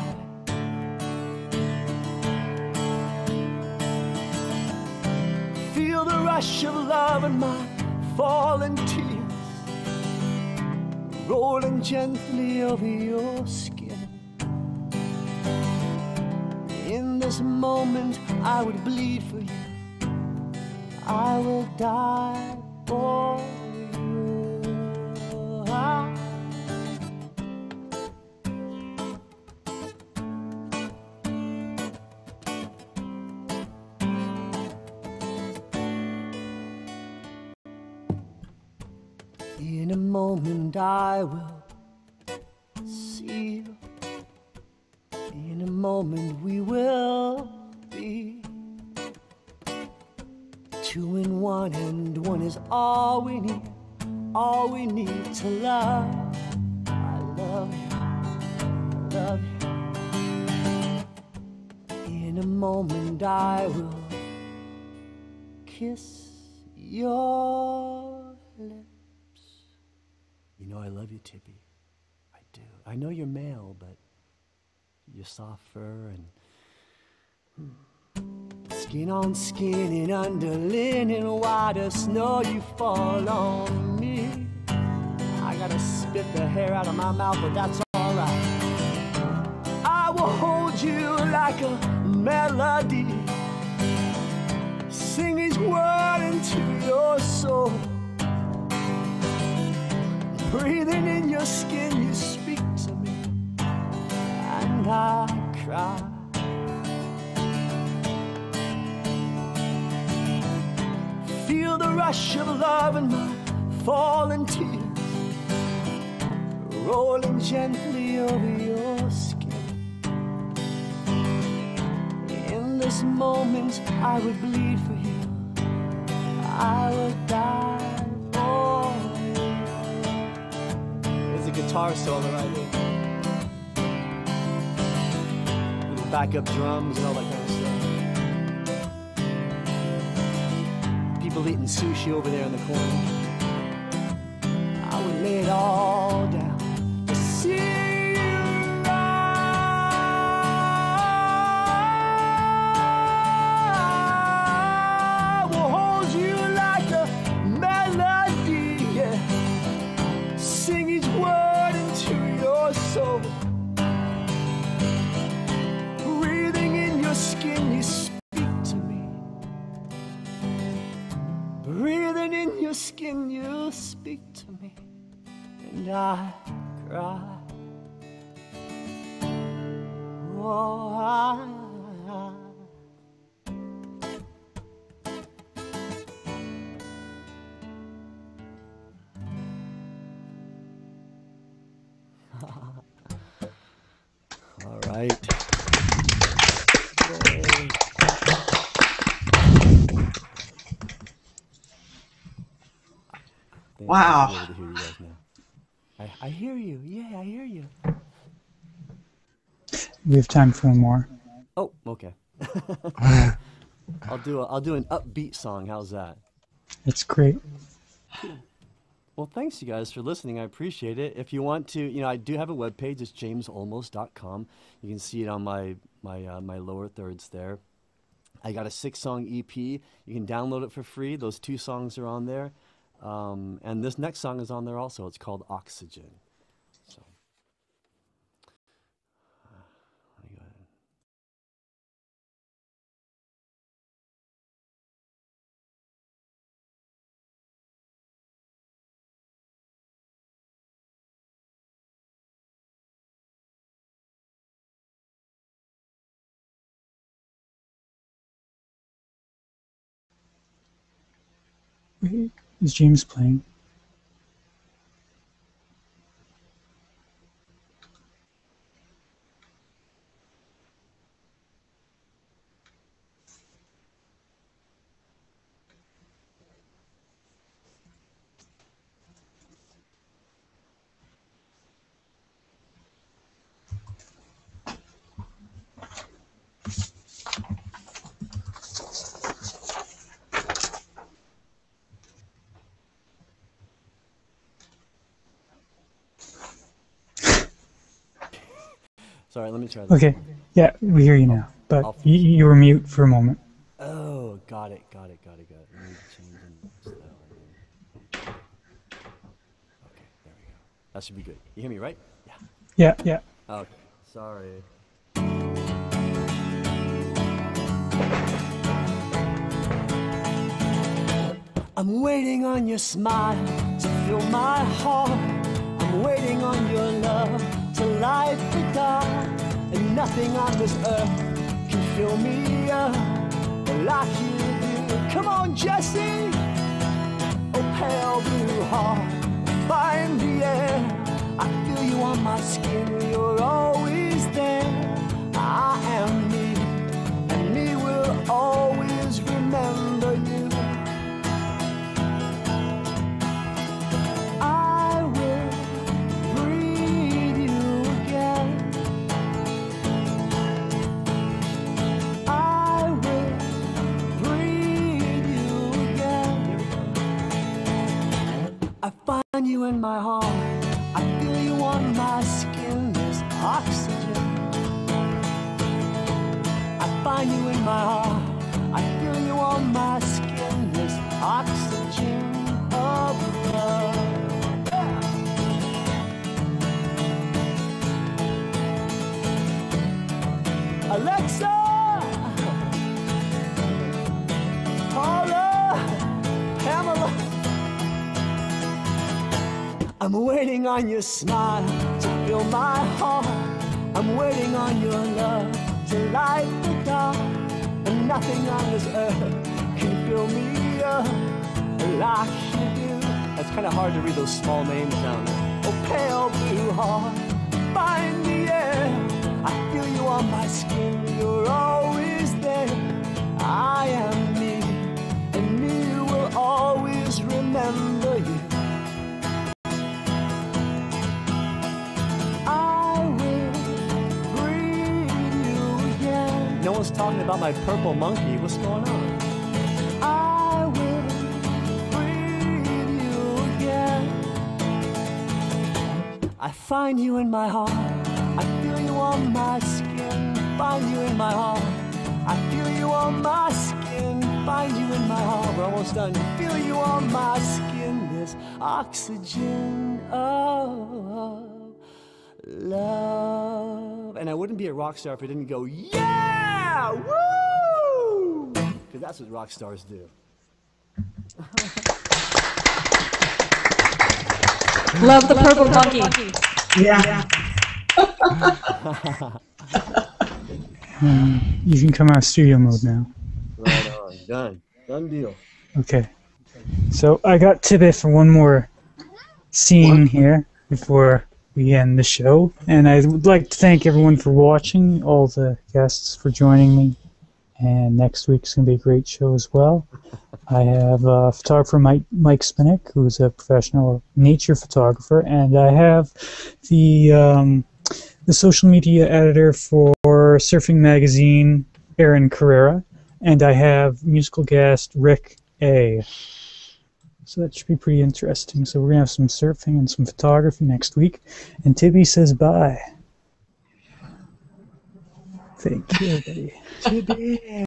Feel the rush of love in my falling tears, rolling gently over your skin. In this moment, I would bleed for you. I will die for you. In a moment I will see you. In a moment we will be two in one, and one is all we need. All we need to love. I love you, I love you. In a moment I will kiss your lips. You know I love you, Tibby. I do. I know you're male, but you're soft fur and skin on skin in underlinen, white as snow, you fall on. I gotta spit the hair out of my mouth, but that's alright. I will hold you like a melody, sing his word into your soul. Breathing in your skin, you speak to me, and I cry. Feel the rush of love in my falling tears, rolling gently over your skin. In this moment, I would bleed for you. I would die for you. There's a guitar solo right here. Little backup drums and all that kind of stuff. People eating sushi over there in the corner. I would lay it all speak to me, and I cry. Oh, all right. Yay. Wow. I hear you. Yeah, I hear you. We have time for one more. Oh, okay. I'll do an upbeat song. How's that? That's great. Well, thanks you guys for listening. I appreciate it. If you want to, I do have a webpage. It's jamesolmos.com. You can see it on my lower thirds there. I got a 6-song EP. You can download it for free. Those 2 songs are on there, and this next song is on there also. It's called Oxygen. Wait, is James playing? Sorry, let me try this. Okay, yeah, we hear you now, but you were mute for a moment. Oh, got it. Let me change that one. Okay, there we go. That should be good. You hear me, right? Yeah. Yeah. Okay, sorry. I'm waiting on your smile to fill my heart. I'm waiting on your love to light the dark, and nothing on this earth can fill me up like you do. Come on, Jesse, oh pale blue heart, fire in the air. I feel you on my skin, you're always there. I am me, and me will always remember you. I find you in my heart, I feel you on my skin, there's oxygen. I find you in my heart, I feel you on my skin, there's oxygen of love. Yeah. Alexa! Paula! Pamela! I'm waiting on your smile to fill my heart. I'm waiting on your love to light the dark. And nothing on this earth can fill me up like you do. It's kind of hard to read those small names down there. Oh, pale blue heart, find the air. I feel you on my skin, you're always there. I am me, and me will always remember you. No one's talking about my purple monkey. What's going on? I will breathe you again. I find you in my heart. I feel you on my skin. Find you in my heart. I feel you on my skin. Find you in my heart. We're almost done. Feel you on my skin. There's oxygen of love. And I wouldn't be a rock star if I didn't go, yeah! Woo! Because that's what rock stars do. Love the purple monkey. Yeah. You can come out of studio mode now. Right on. Done. Done deal. Okay. So I got Tibby for one more scene here before we end the show. And I would like to thank everyone for watching, all the guests for joining me. And next week's going to be a great show as well. I have photographer Mike Spinak, who's a professional nature photographer, and I have the social media editor for Surfing Magazine, Aaron Carrera, and I have musical guest Rick A. So that should be pretty interesting. So we're going to have some surfing and some photography next week. And Tibby says bye. Thank you, everybody. Tibby.